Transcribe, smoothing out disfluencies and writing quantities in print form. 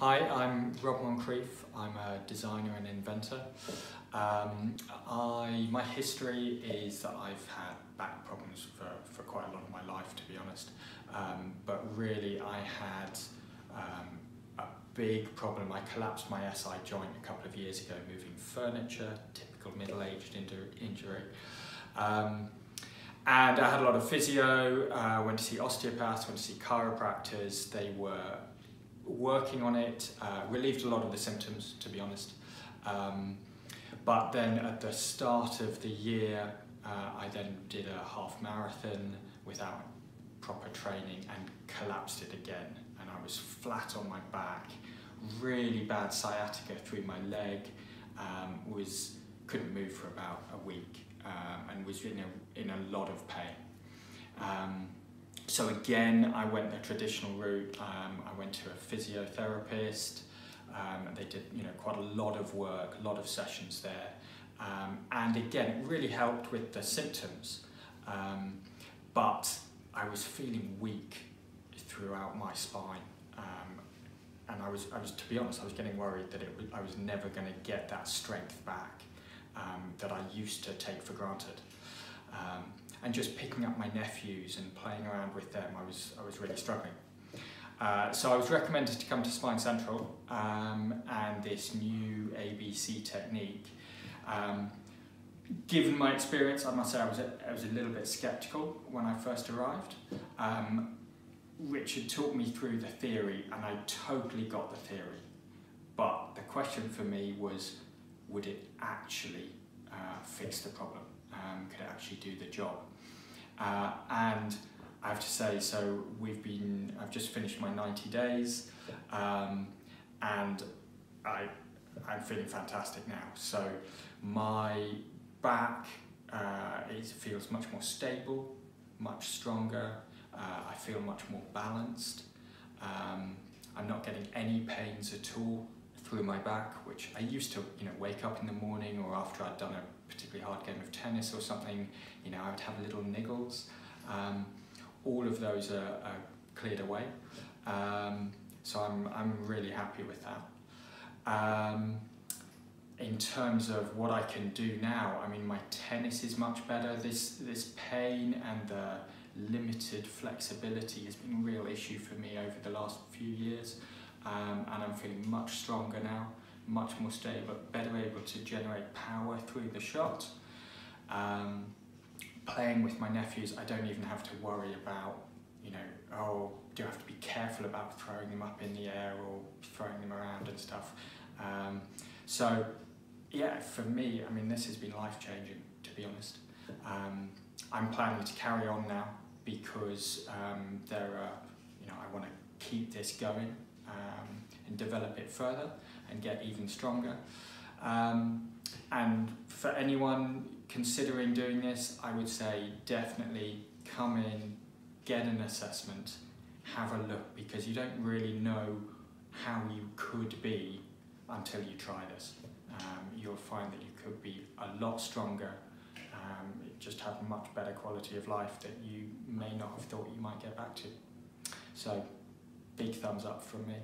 Hi, I'm Rob Moncrief. I'm a designer and inventor. My history is that I've had back problems for quite a lot of my life, to be honest. But really I had a big problem. I collapsed my SI joint a couple of years ago, moving furniture, typical middle-aged injury. And I had a lot of physio, went to see osteopaths, went to see chiropractors. They were working on it, relieved a lot of the symptoms, to be honest. But then at the start of the year, I then did a half marathon without proper training and collapsed it again. And I was flat on my back, really bad sciatica through my leg, couldn't move for about a week. And was in a lot of pain. So again, I went the traditional route. I went to a physiotherapist. They did quite a lot of work, a lot of sessions there. And again, it really helped with the symptoms. But I was feeling weak throughout my spine. And I was, to be honest, I was getting worried that I was never gonna get that strength back. That I used to take for granted. And just picking up my nephews and playing around with them, I was really struggling. So I was recommended to come to Spine Central and this new ABC technique. Given my experience, I must say I was a little bit skeptical when I first arrived. Richard talked me through the theory and I totally got the theory. But the question for me was, would it actually fix the problem? Could it actually do the job? And I have to say, so I've just finished my 90 days and I'm feeling fantastic now. So my back, it feels much more stable, much stronger. I feel much more balanced. I'm not getting any pains at all through my back, which I used to, wake up in the morning or after I'd done a particularly hard game of tennis or something, I would have little niggles. All of those are cleared away. So I'm really happy with that. In terms of what I can do now, my tennis is much better. This pain and the limited flexibility has been a real issue for me over the last few years. And I'm feeling much stronger now, much more stable, better able to generate power through the shot. Playing with my nephews, I don't even have to worry about, oh, do I have to be careful about throwing them up in the air or throwing them around and stuff. So yeah, for me, this has been life-changing, to be honest. I'm planning to carry on now because I want to keep this going. And develop it further and get even stronger. And for anyone considering doing this, I would say definitely come in, get an assessment, have a look, because you don't really know how you could be until you try this. You'll find that you could be a lot stronger, just have much better quality of life that you may not have thought you might get back to. So, big thumbs up from me.